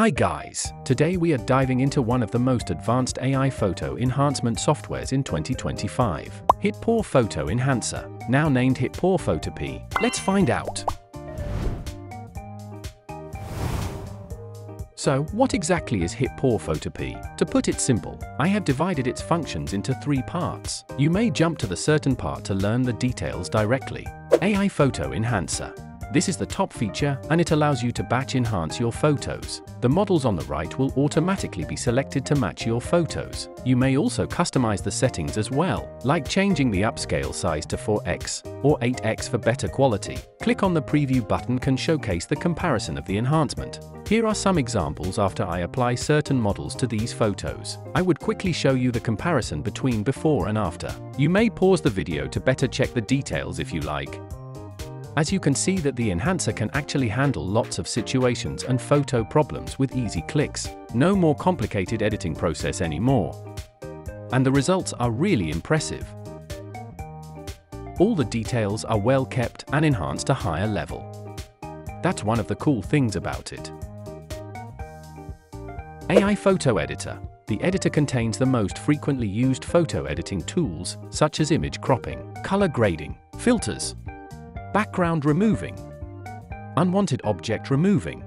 Hi guys, today we are diving into one of the most advanced AI photo enhancement softwares in 2025, HitPaw Photo Enhancer, now named HitPaw FotorPea. Let's find out. So, what exactly is HitPaw FotorPea? To put it simple, I have divided its functions into three parts. You may jump to the certain part to learn the details directly. AI Photo Enhancer. This is the top feature, and it allows you to batch enhance your photos. The models on the right will automatically be selected to match your photos. You may also customize the settings as well, like changing the upscale size to 4x or 8x for better quality. Click on the preview button can showcase the comparison of the enhancement. Here are some examples after I apply certain models to these photos. I would quickly show you the comparison between before and after. You may pause the video to better check the details if you like. As you can see that the enhancer can actually handle lots of situations and photo problems with easy clicks. No more complicated editing process anymore. And the results are really impressive. All the details are well kept and enhanced to higher level. That's one of the cool things about it. AI Photo Editor. The editor contains the most frequently used photo editing tools, such as image cropping, color grading, filters, background removing, unwanted object removing,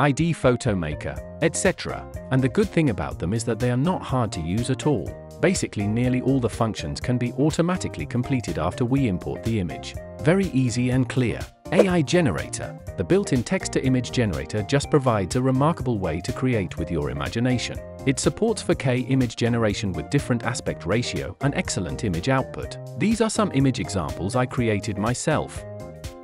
ID photo maker, etc. And the good thing about them is that they are not hard to use at all. Basically, nearly all the functions can be automatically completed after we import the image. Very easy and clear. AI Generator. The built-in text-to-image generator just provides a remarkable way to create with your imagination. It supports 4K image generation with different aspect ratio and excellent image output. These are some image examples I created myself.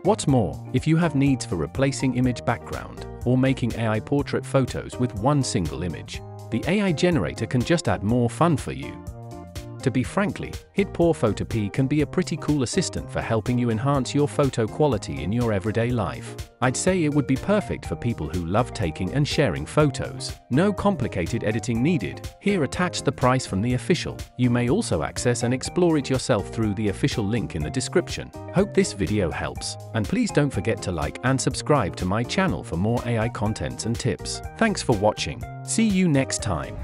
What's more, if you have needs for replacing image background or making AI portrait photos with one single image, the AI generator can just add more fun for you. To be frankly, HitPaw FotorPea can be a pretty cool assistant for helping you enhance your photo quality in your everyday life. I'd say it would be perfect for people who love taking and sharing photos. No complicated editing needed. Here attach the price from the official. You may also access and explore it yourself through the official link in the description. Hope this video helps. And please don't forget to like and subscribe to my channel for more AI contents and tips. Thanks for watching. See you next time.